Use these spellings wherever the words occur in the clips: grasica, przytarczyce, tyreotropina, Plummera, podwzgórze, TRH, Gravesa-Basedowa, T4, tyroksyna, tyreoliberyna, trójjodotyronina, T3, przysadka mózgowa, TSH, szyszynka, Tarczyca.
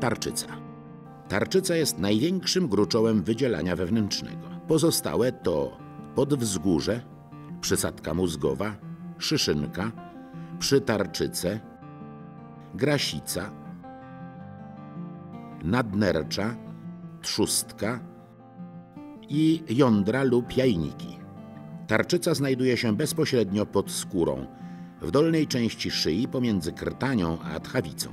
Tarczyca. Tarczyca jest największym gruczołem wydzielania wewnętrznego. Pozostałe to podwzgórze, przysadka mózgowa, szyszynka, przytarczyce, grasica, nadnercza, trzustka i jądra lub jajniki. Tarczyca znajduje się bezpośrednio pod skórą, w dolnej części szyi pomiędzy krtanią a tchawicą.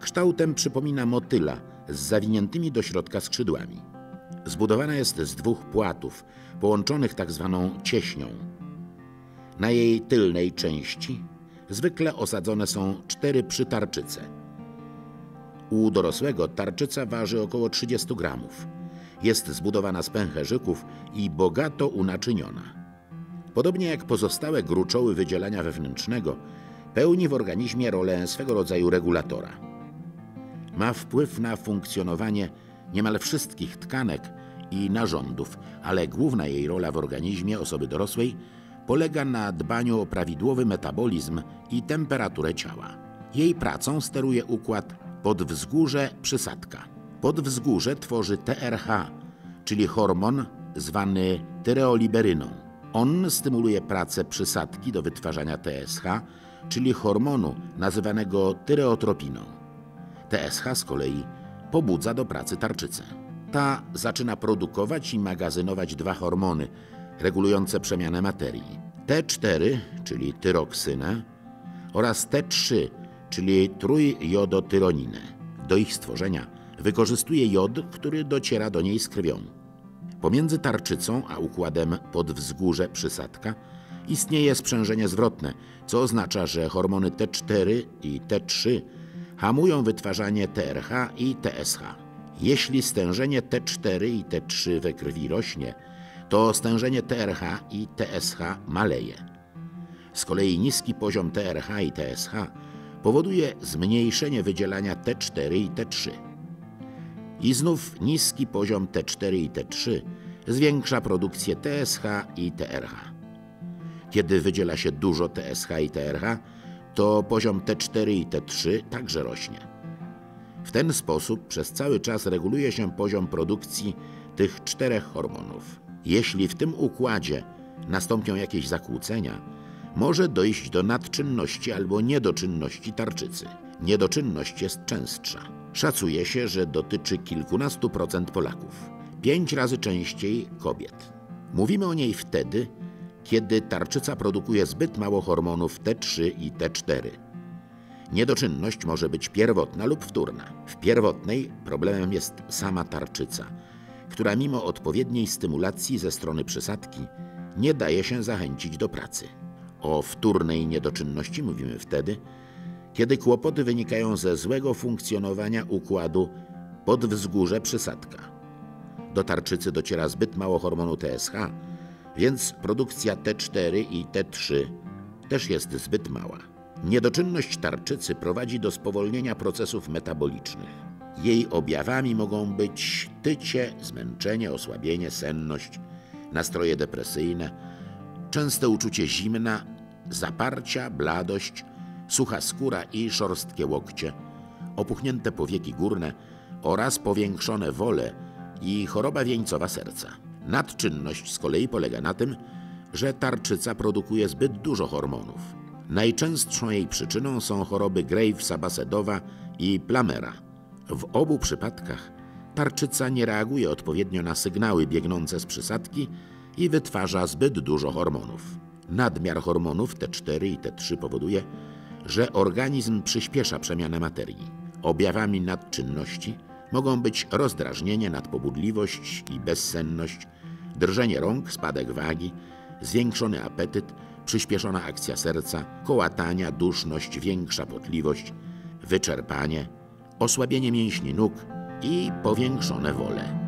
Kształtem przypomina motyla z zawiniętymi do środka skrzydłami. Zbudowana jest z dwóch płatów, połączonych tak zwaną cieśnią. Na jej tylnej części zwykle osadzone są 4 przytarczyce. U dorosłego tarczyca waży około 30 gramów. Jest zbudowana z pęcherzyków i bogato unaczyniona. Podobnie jak pozostałe gruczoły wydzielania wewnętrznego, pełni w organizmie rolę swego rodzaju regulatora. Ma wpływ na funkcjonowanie niemal wszystkich tkanek i narządów, ale główna jej rola w organizmie osoby dorosłej polega na dbaniu o prawidłowy metabolizm i temperaturę ciała. Jej pracą steruje układ podwzgórze-przysadka. Podwzgórze tworzy TRH, czyli hormon zwany tyreoliberyną. On stymuluje pracę przysadki do wytwarzania TSH, czyli hormonu nazywanego tyreotropiną. TSH z kolei pobudza do pracy tarczycę. Ta zaczyna produkować i magazynować 2 hormony regulujące przemianę materii. T4, czyli tyroksynę, oraz T3, czyli trójjodotyroninę. Do ich stworzenia wykorzystuje jod, który dociera do niej z krwią. Pomiędzy tarczycą a układem podwzgórze przysadka istnieje sprzężenie zwrotne, co oznacza, że hormony T4 i T3 hamują wytwarzanie TRH i TSH. Jeśli stężenie T4 i T3 we krwi rośnie, to stężenie TRH i TSH maleje. Z kolei niski poziom TRH i TSH powoduje zmniejszenie wydzielania T4 i T3. I znów niski poziom T4 i T3 zwiększa produkcję TSH i TRH. Kiedy wydziela się dużo TSH i TRH, to poziom T4 i T3 także rośnie. W ten sposób przez cały czas reguluje się poziom produkcji tych 4 hormonów. Jeśli w tym układzie nastąpią jakieś zakłócenia, może dojść do nadczynności albo niedoczynności tarczycy. Niedoczynność jest częstsza. Szacuje się, że dotyczy kilkunastu procent Polaków. 5 razy częściej kobiet. Mówimy o niej wtedy, kiedy tarczyca produkuje zbyt mało hormonów T3 i T4. Niedoczynność może być pierwotna lub wtórna. W pierwotnej problemem jest sama tarczyca, która mimo odpowiedniej stymulacji ze strony przysadki nie daje się zachęcić do pracy. O wtórnej niedoczynności mówimy wtedy, kiedy kłopoty wynikają ze złego funkcjonowania układu podwzgórze przysadka. Do tarczycy dociera zbyt mało hormonu TSH, więc produkcja T4 i T3 też jest zbyt mała. Niedoczynność tarczycy prowadzi do spowolnienia procesów metabolicznych. Jej objawami mogą być tycie, zmęczenie, osłabienie, senność, nastroje depresyjne, częste uczucie zimna, zaparcia, bladość, sucha skóra i szorstkie łokcie, opuchnięte powieki górne oraz powiększone wole i choroba wieńcowa serca. Nadczynność z kolei polega na tym, że tarczyca produkuje zbyt dużo hormonów. Najczęstszą jej przyczyną są choroby Gravesa-Basedowa i Plummera. W obu przypadkach tarczyca nie reaguje odpowiednio na sygnały biegnące z przysadki i wytwarza zbyt dużo hormonów. Nadmiar hormonów T4 i T3 powoduje, że organizm przyspiesza przemianę materii. Objawami nadczynności mogą być rozdrażnienie, nadpobudliwość i bezsenność, drżenie rąk, spadek wagi, zwiększony apetyt, przyspieszona akcja serca, kołatania, duszność, większa potliwość, wyczerpanie, osłabienie mięśni nóg i powiększone wole.